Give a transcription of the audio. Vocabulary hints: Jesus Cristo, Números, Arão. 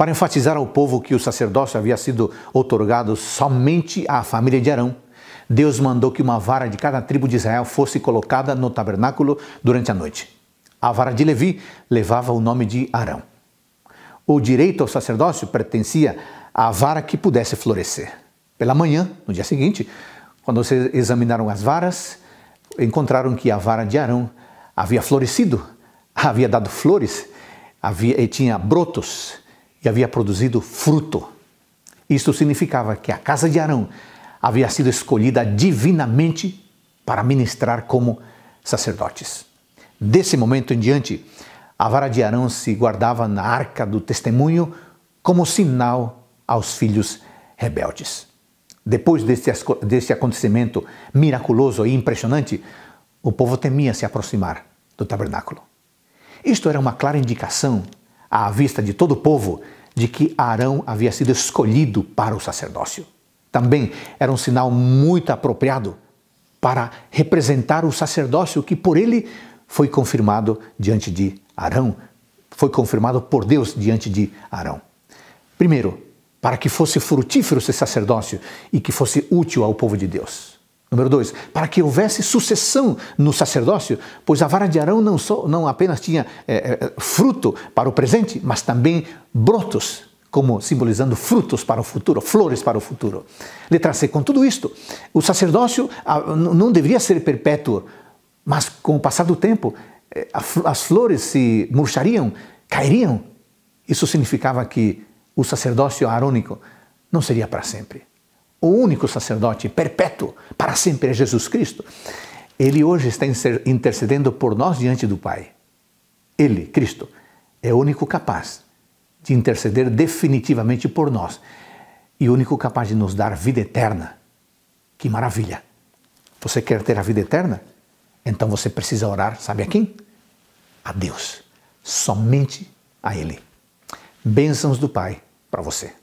para enfatizar ao povo que o sacerdócio havia sido outorgado somente à família de Arão, Deus mandou que uma vara de cada tribo de Israel fosse colocada no tabernáculo durante a noite. A vara de Levi levava o nome de Arão. O direito ao sacerdócio pertencia à vara que pudesse florescer. Pela manhã, no dia seguinte, quando examinaram as varas, encontraram que a vara de Arão havia florescido, havia dado flores, tinha brotos e havia produzido fruto. Isso significava que a casa de Arão havia sido escolhida divinamente para ministrar como sacerdotes. Desse momento em diante, a vara de Arão se guardava na arca do testemunho como sinal aos filhos rebeldes. Depois desse acontecimento miraculoso e impressionante, o povo temia se aproximar do tabernáculo. Isto era uma clara indicação, à vista de todo o povo, de que Arão havia sido escolhido para o sacerdócio. Também era um sinal muito apropriado para representar o sacerdócio que por ele foi confirmado diante de Arão, foi confirmado por Deus diante de Arão. Primeiro, para que fosse frutífero esse sacerdócio e que fosse útil ao povo de Deus. Número 2, para que houvesse sucessão no sacerdócio, pois a vara de Arão não apenas tinha fruto para o presente, mas também brotos, como simbolizando frutos para o futuro, flores para o futuro. Letra C, com tudo isto, o sacerdócio não deveria ser perpétuo, mas com o passar do tempo, as flores se murchariam, cairiam. Isso significava que o sacerdócio arônico não seria para sempre. O único sacerdote perpétuo para sempre é Jesus Cristo. Ele hoje está intercedendo por nós diante do Pai. Ele, Cristo, é o único capaz de interceder definitivamente por nós e o único capaz de nos dar vida eterna. Que maravilha! Você quer ter a vida eterna? Então você precisa orar, sabe a quem? A Deus. Somente a Ele. Bênçãos do Pai para você.